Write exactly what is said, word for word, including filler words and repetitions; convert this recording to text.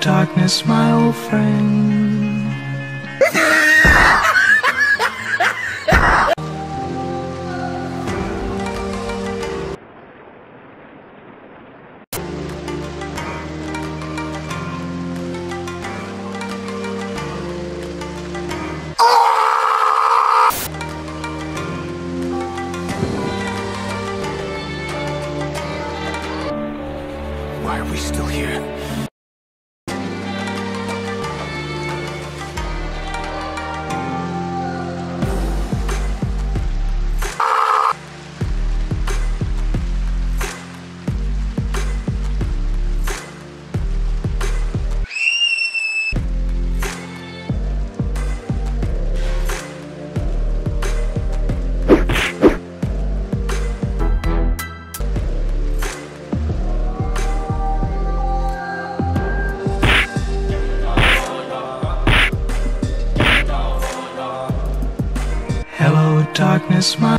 darkness, my old friend. Why are we still here? Hello, darkness, my...